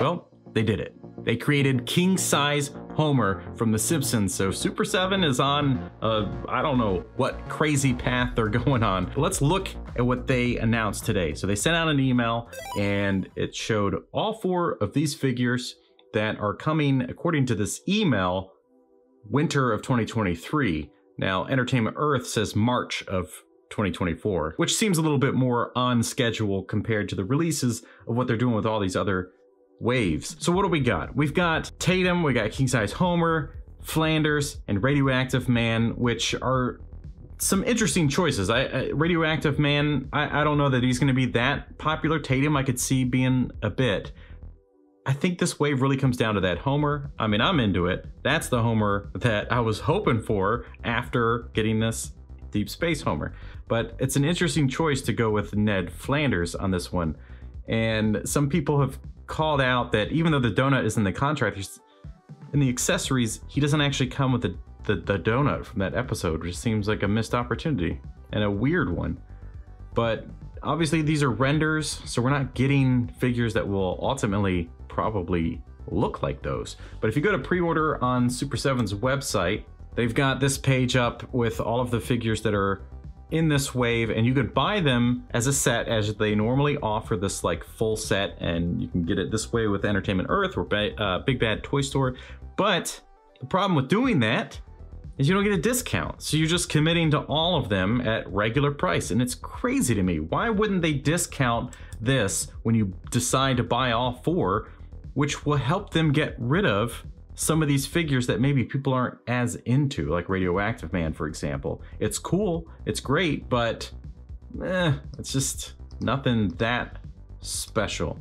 Well, they did it. They created King Size Homer from The Simpsons, so Super7 is on I don't know what crazy path they're going on. Let's look at what they announced today. So they sent out an email and it showed all four of these figures that are coming, according to this email, winter of 2023. Now, Entertainment Earth says March of 2024, which seems a little bit more on schedule compared to the releases of what they're doing with all these other waves. So what do we got? We've got Tatum, we got King Size Homer, Flanders, and Radioactive Man, which are some interesting choices. Radioactive Man, I don't know that he's going to be that popular. Tatum, I could see being a bit. I think this wave really comes down to that Homer. I mean, I'm into it. That's the Homer that I was hoping for after getting this Deep Space Homer. But it's an interesting choice to go with Ned Flanders on this one. And some people have called out that even though the donut is in the contract, there's, in the accessories, he doesn't actually come with the donut from that episode, which seems like a missed opportunity and a weird one. But obviously these are renders, so we're not getting figures that will ultimately probably look like those. But if you go to pre-order on Super7's website, they've got this page up with all of the figures that are in this wave, and you could buy them as a set, as they normally offer this like full set, and you can get it this way with Entertainment Earth or Big Bad Toy Store. But the problem with doing that is you don't get a discount, so you're just committing to all of them at regular price, and it's crazy to me. Why wouldn't they discount this when you decide to buy all four, which will help them get rid of some of these figures that maybe people aren't as into, like Radioactive Man, for example. It's cool, it's great, but it's just nothing that special.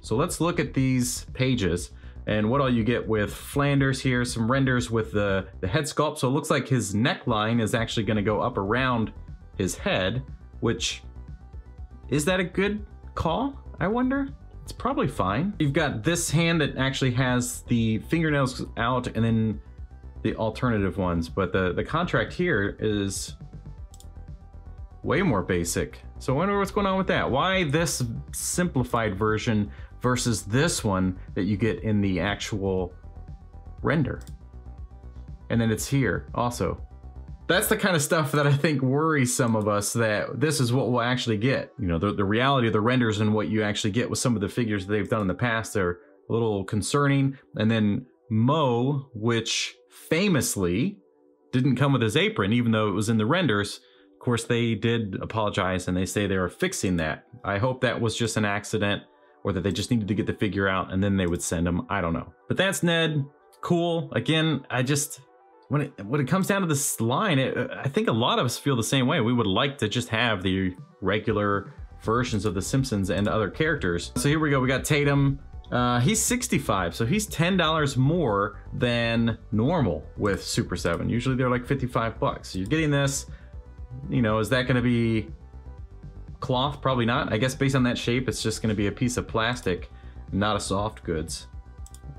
So let's look at these pages and what all you get with Flanders here, some renders with the head sculpt. So it looks like his neckline is actually gonna go up around his head, which, is that a good call, I wonder? It's probably fine. You've got this hand that actually has the fingernails out and then the alternative ones, but the contract here is way more basic. So I wonder what's going on with that. Why this simplified version versus this one that you get in the actual render? And then it's here also. That's the kind of stuff that I think worries some of us, that this is what we'll actually get. You know, the reality of the renders and what you actually get with some of the figures that they've done in the past are a little concerning. And then Mo, which famously didn't come with his apron, even though it was in the renders. Of course, they did apologize and they say they were fixing that. I hope that was just an accident, or that they just needed to get the figure out and then they would send him. I don't know. But that's Ned. Cool. Again, I just... When it comes down to this line, I think a lot of us feel the same way. We would like to just have the regular versions of The Simpsons and other characters. So here we go, we got Tatum. He's 65, so he's $10 more than normal with Super7. Usually they're like 55 bucks. So you're getting this, you know, is that gonna be cloth? Probably not. I guess based on that shape, it's just gonna be a piece of plastic, not a soft goods.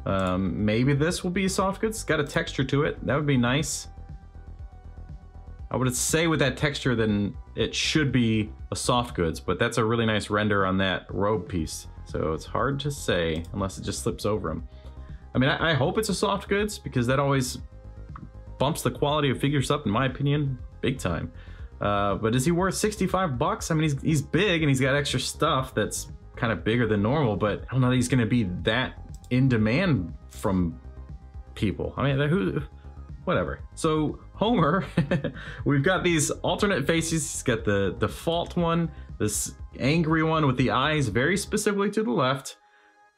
Maybe this will be soft goods. It's got a texture to it. That would be nice. I would say with that texture, then it should be a soft goods, but that's a really nice render on that robe piece. So it's hard to say unless it just slips over him. I mean, I hope it's a soft goods, because that always bumps the quality of figures up, in my opinion, big time. But is he worth 65 bucks? I mean, he's big and he's got extra stuff that's kind of bigger than normal, but I don't know that he's going to be that in demand from people. I mean, who, whatever. So Homer, we've got these alternate faces. He's got the default one, this angry one with the eyes very specifically to the left,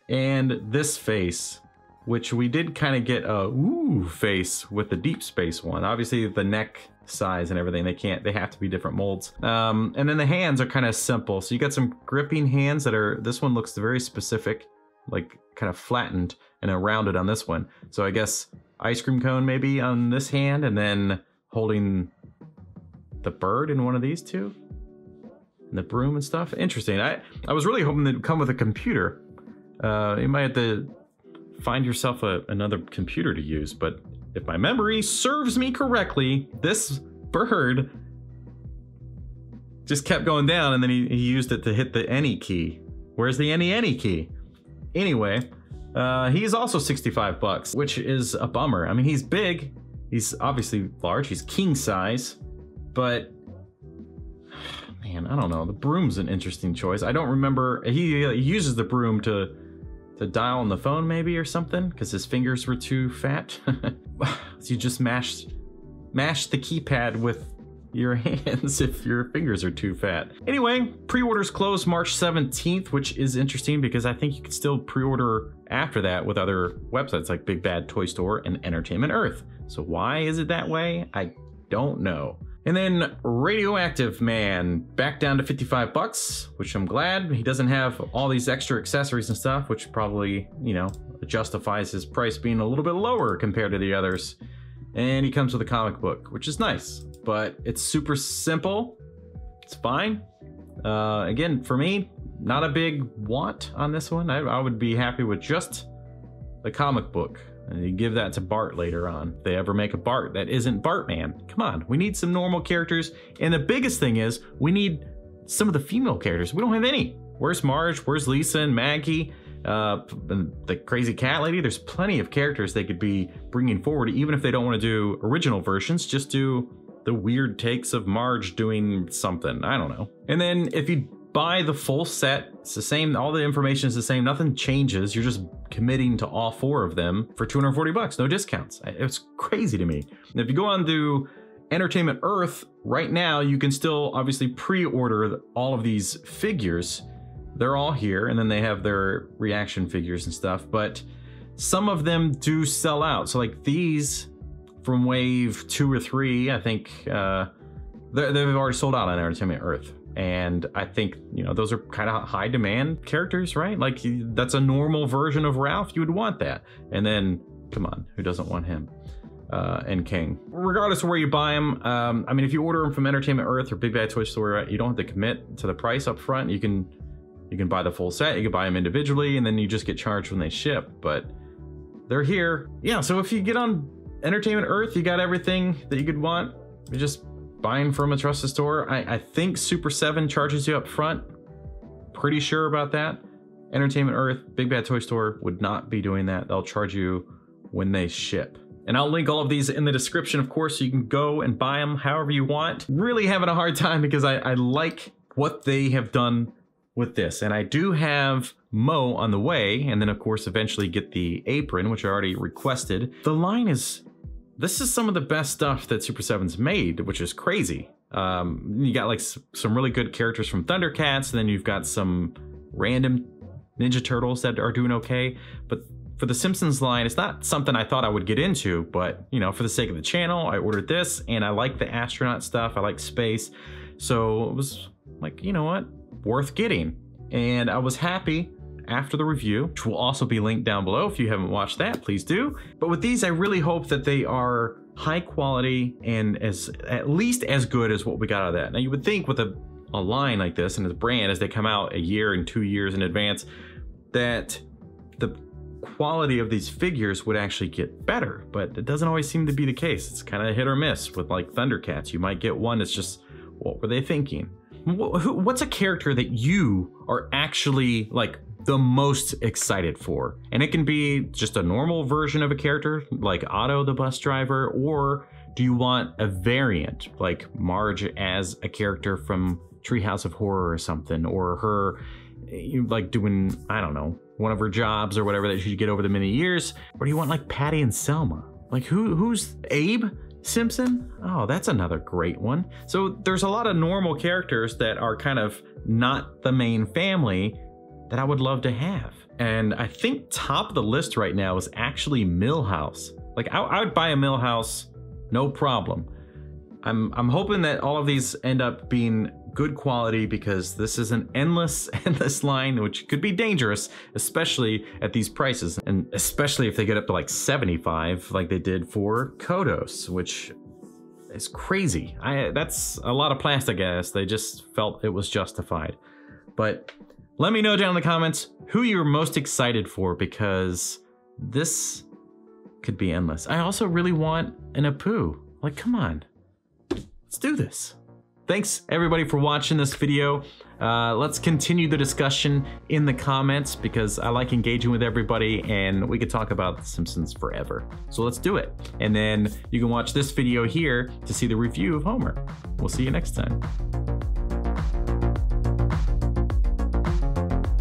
and this face, which we did kind of get a ooh face with the Deep Space one. Obviously the neck size and everything, they have to be different molds. And then the hands are kind of simple. So you got some gripping hands that are, this one looks very specific, like kind of flattened and rounded on this one. So I guess ice cream cone maybe on this hand, and then holding the bird in one of these two, and the broom and stuff. Interesting. I was really hoping they'd come with a computer. You might have to find yourself another computer to use, but if my memory serves me correctly, this bird just kept going down, and then he used it to hit the any key. Where's the any key? Anyway, He's also $65, which is a bummer. I mean, he's big. He's obviously large. He's king size, but man, I don't know. The broom's an interesting choice. I don't remember. He uses the broom to dial on the phone maybe or something because his fingers were too fat. So you just mash the keypad with your hands if your fingers are too fat. Anyway, pre-orders close March 17th, which is interesting because I think you can still pre-order after that with other websites like Big Bad Toy Store and Entertainment Earth. So why is it that way? I don't know. And then Radioactive Man back down to $55, which I'm glad. He doesn't have all these extra accessories and stuff, which probably, you know, justifies his price being a little bit lower compared to the others. And he comes with a comic book, which is nice, but it's super simple. It's fine. Again, for me, not a big want on this one. I would be happy with just the comic book. And you give that to Bart later on. If they ever make a Bart that isn't Bartman. Come on, we need some normal characters. And the biggest thing is we need some of the female characters. We don't have any. Where's Marge? Where's Lisa and Maggie? The crazy cat lady? There's plenty of characters they could be bringing forward, even if they don't want to do original versions. Just do the weird takes of Marge doing something. I don't know. And then if you buy the full set, it's the same, all the information is the same, nothing changes, you're just committing to all four of them for $240, no discounts. It's crazy to me. And if you go on to Entertainment Earth right now, you can still obviously pre-order all of these figures. They're all here, and then they have their reaction figures and stuff, but some of them do sell out. So like these from wave 2 or 3, I think they've already sold out on Entertainment Earth. And I think, you know, those are kind of high demand characters, right? Like that's a normal version of Ralph. You would want that. And then come on, who doesn't want him? And King, regardless of where you buy them. I mean, if you order them from Entertainment Earth or Big Bad Toy Store, you don't have to commit to the price up front. You can buy the full set. You can buy them individually, and then you just get charged when they ship, but they're here. Yeah. So if you get on Entertainment Earth, you got everything that you could want. You just buying from a trusted store. I think Super7 charges you up front. Pretty sure about that. Entertainment Earth, Big Bad Toy Store would not be doing that. They'll charge you when they ship. And I'll link all of these in the description, of course, so you can go and buy them however you want. Really having a hard time because I like what they have done with this. And I do have Mo on the way, and then of course eventually get the apron, which I already requested. The line is... This is some of the best stuff that Super7's made, which is crazy. You got like some really good characters from Thundercats, and then you've got some random Ninja Turtles that are doing okay. But for the Simpsons line, it's not something I thought I would get into, but you know, for the sake of the channel, I ordered this, and I like the astronaut stuff, I like space. So it was like, you know what, worth getting. And I was happy after the review, which will also be linked down below. If you haven't watched that, please do. But with these, I really hope that they are high quality and at least as good as what we got out of that. Now you would think with a line like this and this brand, as they come out a year and 2 years in advance, that the quality of these figures would actually get better, but it doesn't always seem to be the case. It's kind of hit or miss with like Thundercats. You might get one that's just, what were they thinking? What's a character that you are actually like the most excited for? And it can be just a normal version of a character like Otto the bus driver, or do you want a variant like Marge as a character from Treehouse of Horror or something, or her like doing, I don't know, one of her jobs or whatever that she'd get over the many years? Or do you want like Patty and Selma? Like who's Abe Simpson? Oh, that's another great one. So there's a lot of normal characters that are kind of not the main family that I would love to have. And I think top of the list right now is actually Milhouse. Like I would buy a Milhouse, no problem. I'm hoping that all of these end up being good quality, because this is an endless line, which could be dangerous, especially at these prices. And especially if they get up to like 75, like they did for Kodos, which is crazy. That's a lot of plastic, I guess. They just felt it was justified. But let me know down in the comments who you're most excited for, because this could be endless. I also really want an Apu. Like, come on, let's do this. Thanks everybody for watching this video. Let's continue the discussion in the comments because I like engaging with everybody and we could talk about The Simpsons forever. So let's do it. And then you can watch this video here to see the review of Homer. We'll see you next time.